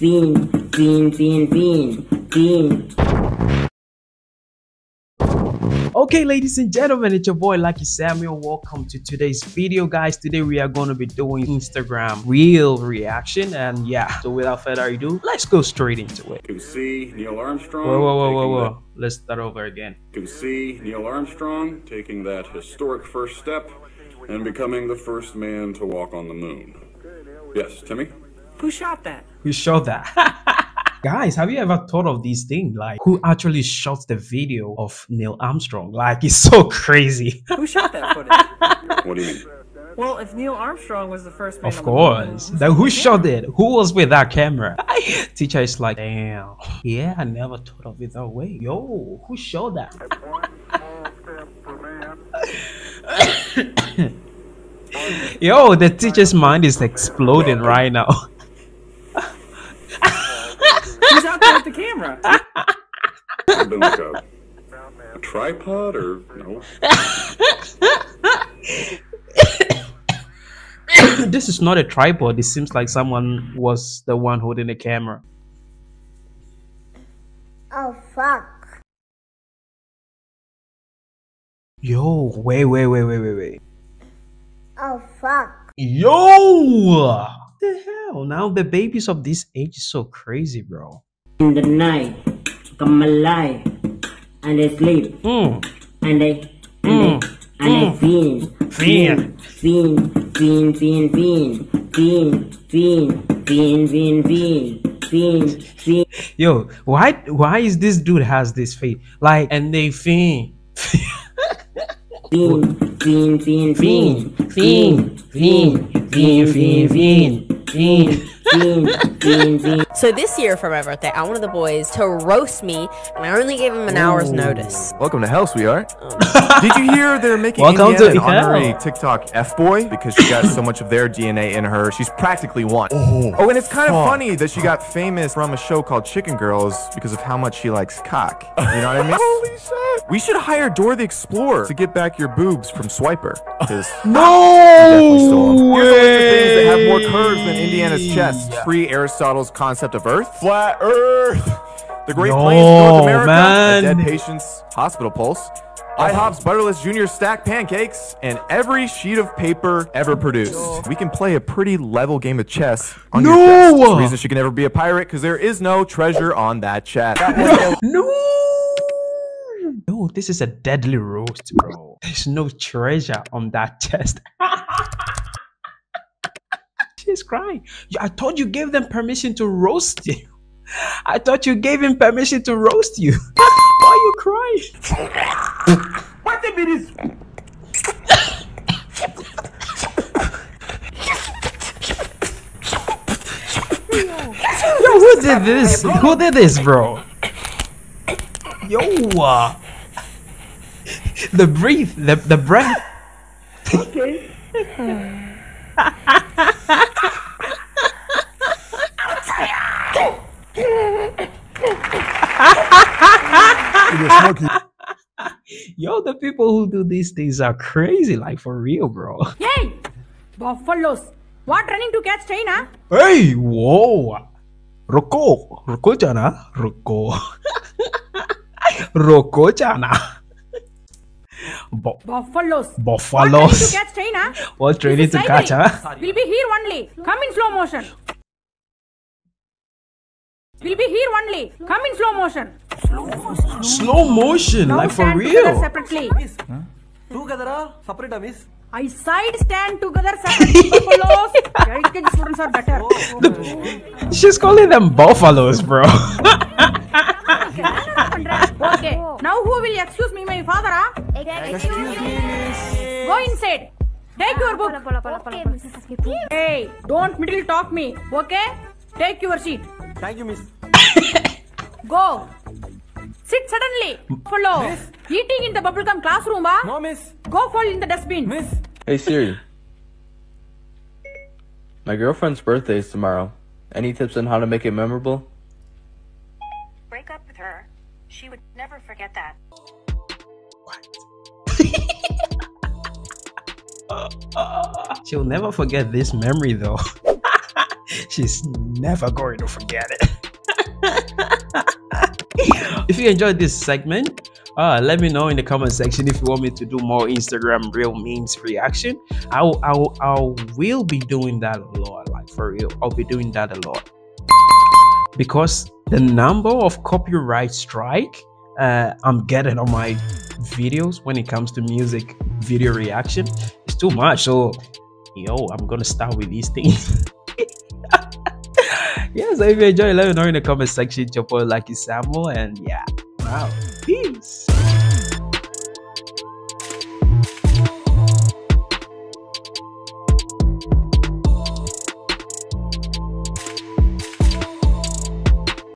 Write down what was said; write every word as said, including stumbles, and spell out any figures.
Bean, bean, bean, bean, bean. Okay, ladies and gentlemen, it's your boy Lucky Samuel. Welcome to today's video, guys. Today we are going to be doing Instagram Reel reaction, and yeah, so without further ado, let's go straight into it. To see Neil Armstrong. Whoa, whoa, whoa, whoa, whoa. That... Let's start over again. To see Neil Armstrong taking that historic first step and becoming the first man to walk on the moon. Yes, Timmy? Who shot that? Who shot that? Guys, have you ever thought of this thing? Like, who actually shot the video of Neil Armstrong? Like, it's so crazy. Who shot that footage? What do you mean? Well, if Neil Armstrong was the first man, of course. Then who shot it? Who was with that camera? Teacher is like, damn. Yeah, I never thought of it that way. Yo, who shot that? Yo, the teacher's mind is exploding right now. He's out there with the camera. Been like a, a tripod or no? This is not a tripod. It seems like someone was the one holding the camera. Oh fuck! Yo, wait, wait, wait, wait, wait, wait. Oh fuck! Yo! The hell, now the babies of this age is so crazy, bro. In the night come alive and they sleep mm. and they and mm. they and mm. they fiend fiend fiend fiend fiend fiend fiend fiend fiend fiend fiend fiend fiend. Yo, why why is this dude has this fate? Like, and they fiend. Fiend, fiend, fiend, fiend, fiend, fiend, fiend, fiend, fiend, fiend, fiend, fiend, fiend. So this year for my birthday, I wanted the boys to roast me, and I only gave them an hour's notice. Welcome to hell, sweetheart. Did you hear they're making Indiana an honorary TikTok F-boy because she got so much of their D N A in her? She's practically one. Oh, oh, and it's kind of funny that she got famous from a show called Chicken Girls because of how much she likes cock. You know what I mean? Holy shit. We should hire Dora the Explorer to get back your boobs from Swiper. No way! They have more curves than Indiana's chest. Yeah. Free Aristotle's concept of Earth, flat Earth, the Great no, Plains, North America, man. The dead patient's hospital pulse, I HOP's butterless junior stack pancakes, and every sheet of paper ever produced. We can play a pretty level game of chess on no. your chest. That's the reason she can never be a pirate, because there is no treasure on that chest. That no. no. Yo, this is a deadly roast, bro. There's no treasure on that chest. She's crying. I thought you gave them permission to roast you. I thought you gave him permission to roast you. Why are you crying? What the bit is... Yo, who did this? Who did this, bro? Yo, uh, the breath, the the breath. Okay. Yo, the people who do these things are crazy, like for real, bro. Hey, buffaloes! What running to catch train, huh? Hey, whoa, Roko, Roko jana, Roko. Roko-chana. Buffaloes. Buffaloes. What train is to catch, huh? We'll be here only. Come in slow motion. We'll be here only. Come in slow motion. Slow motion. Slow motion, like for real. Now stand together separately. Huh? Together, separate, miss. I side stand together separately. Buffaloes. Very good students are better. The, she's calling them buffaloes, bro. Okay, now who will excuse me, my father? Huh? Excuse me. Go inside. Take your book. Okay, hey, don't middle talk me. Okay? Take your seat. Thank you, miss. Go. Sit suddenly. Follow. Miss? Eating in the bubblegum classroom, huh? No, miss. Go fall in the dustbin. Miss. Hey, Siri. My girlfriend's birthday is tomorrow. Any tips on how to make it memorable? Break up with her. She would never forget that. What? She'll never forget this memory, though. She's never going to forget it. If you enjoyed this segment, uh, let me know in the comment section if you want me to do more Instagram real memes reaction. I, I, I will be doing that a lot, like for real. I'll be doing that a lot. Because the number of copyright strike uh, I'm getting on my videos when it comes to music video reaction is too much. So, yo, I'm going to start with these things. Yeah, so if you enjoy, let me know in the comment section. It's your boy Lucky Samuel, and yeah, wow, peace.